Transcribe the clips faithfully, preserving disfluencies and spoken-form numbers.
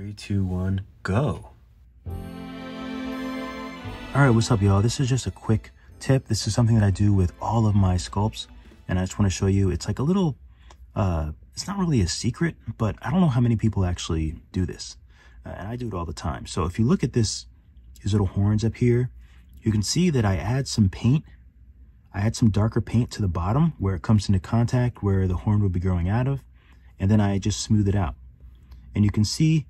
Three, two, one, go. All right, what's up, y'all? This is just a quick tip. This is something that I do with all of my sculpts, and I just want to show you. It's like a little, uh, it's not really a secret, but I don't know how many people actually do this, uh, and I do it all the time. So if you look at this, these little horns up here, you can see that I add some paint. I add some darker paint to the bottom where it comes into contact, where the horn would be growing out of, and then I just smooth it out. And you can see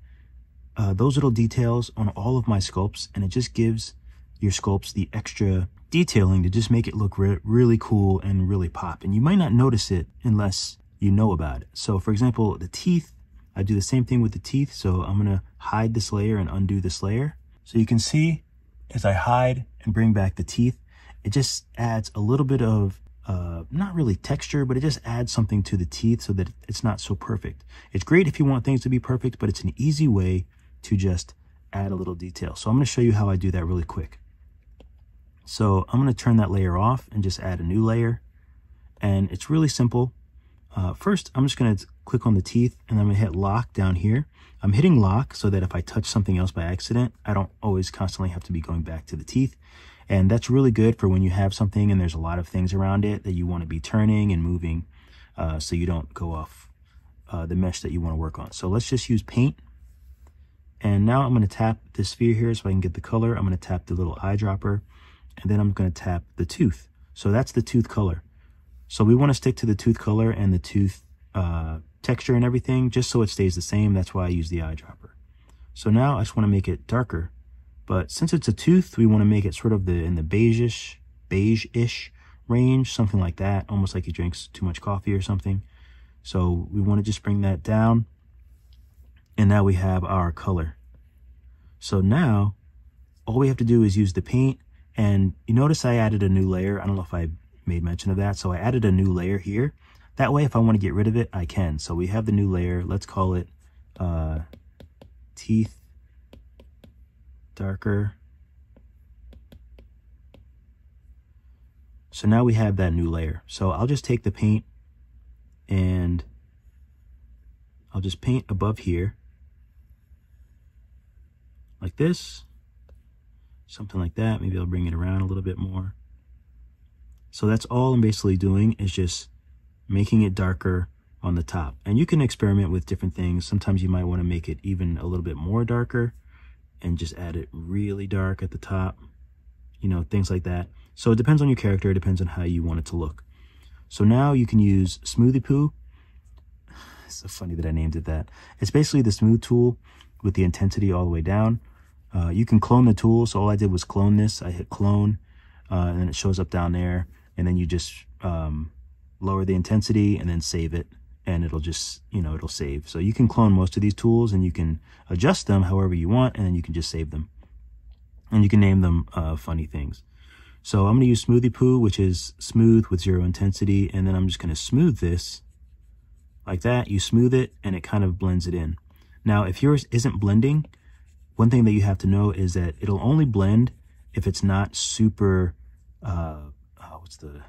Uh, those little details on all of my sculpts, and it just gives your sculpts the extra detailing to just make it look re really cool and really pop. And you might not notice it unless you know about it. So for example, the teeth, I do the same thing with the teeth. So I'm gonna hide this layer and undo this layer. So you can see as I hide and bring back the teeth, it just adds a little bit of uh, not really texture, but it just adds something to the teeth so that it's not so perfect. It's great if you want things to be perfect, but it's an easy way to just add a little detail. So I'm going to show you how I do that really quick. So I'm going to turn that layer off and just add a new layer. And it's really simple. Uh, first, I'm just going to click on the teeth and I'm going to hit lock down here. I'm hitting lock so that if I touch something else by accident, I don't always constantly have to be going back to the teeth. And that's really good for when you have something and there's a lot of things around it that you want to be turning and moving, uh, so you don't go off uh, the mesh that you want to work on. So let's just use paint. And now I'm going to tap this sphere here so I can get the color. I'm going to tap the little eyedropper, and then I'm going to tap the tooth. So that's the tooth color. So we want to stick to the tooth color and the tooth uh, texture and everything, just so it stays the same. That's why I use the eyedropper. So now I just want to make it darker, but since it's a tooth, we want to make it sort of the in the beige-ish, beige-ish range, something like that, almost like he drinks too much coffee or something. So we want to just bring that down. And now we have our color. So now all we have to do is use the paint, and you notice I added a new layer. I don't know if I made mention of that. So I added a new layer here. That way, if I want to get rid of it, I can. So we have the new layer. Let's call it uh, teeth darker. So now we have that new layer. So I'll just take the paint and I'll just paint above here. Like this, something like that. Maybe I'll bring it around a little bit more. So that's all I'm basically doing, is just making it darker on the top. And you can experiment with different things. Sometimes you might want to make it even a little bit more darker and just add it really dark at the top, you know, things like that. So it depends on your character. It depends on how you want it to look. So now you can use Smoothie Poo. It's so funny that I named it that. It's basically the smooth tool with the intensity all the way down. Uh, you can clone the tool. So all I did was clone this. I hit clone, uh, and then it shows up down there. And then you just um, lower the intensity and then save it. And it'll just, you know, it'll save. So you can clone most of these tools and you can adjust them however you want. And then you can just save them. And you can name them uh, funny things. So I'm going to use Smoothie Poo, which is smooth with zero intensity. And then I'm just going to smooth this like that. You smooth it and it kind of blends it in. Now, if yours isn't blending, one thing that you have to know is that it'll only blend if it's not super, uh, oh, what's the,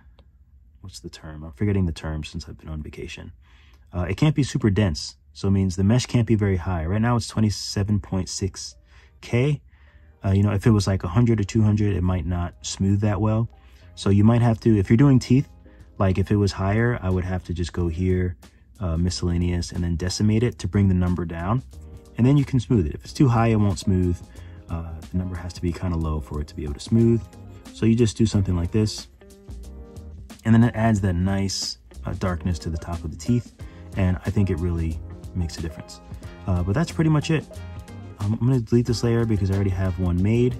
what's the term? I'm forgetting the term since I've been on vacation. Uh, it can't be super dense. So it means the mesh can't be very high. Right now it's twenty-seven point six K. Uh, you know, if it was like one hundred or two hundred, it might not smooth that well. So you might have to, if you're doing teeth, like if it was higher, I would have to just go here, Uh, miscellaneous, and then decimate it to bring the number down, and then you can smooth it. If it's too high, it won't smooth. Uh, the number has to be kind of low for it to be able to smooth. So you just do something like this, and then it adds that nice uh, darkness to the top of the teeth, and I think it really makes a difference. Uh, but that's pretty much it. Um, I'm going to delete this layer because I already have one made,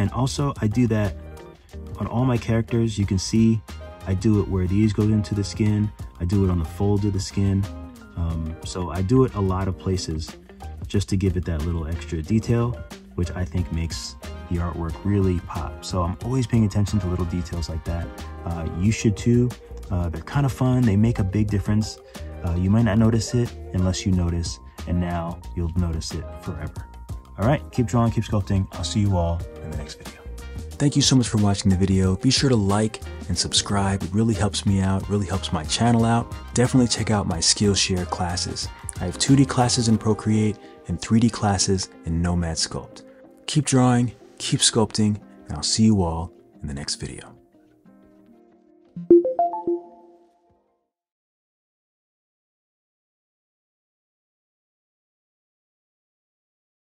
and also I do that on all my characters. You can see I do it where these go into the skin. I do it on the fold of the skin. Um, so I do it a lot of places just to give it that little extra detail, which I think makes the artwork really pop. So I'm always paying attention to little details like that. Uh, you should too. Uh, they're kind of fun. They make a big difference. Uh, you might not notice it unless you notice, and now you'll notice it forever. All right, keep drawing, keep sculpting. I'll see you all in the next video. Thank you so much for watching the video. Be sure to like and subscribe. It really helps me out, really helps my channel out. Definitely check out my Skillshare classes. I have two D classes in Procreate and three D classes in Nomad Sculpt. Keep drawing, keep sculpting, and I'll see you all in the next video.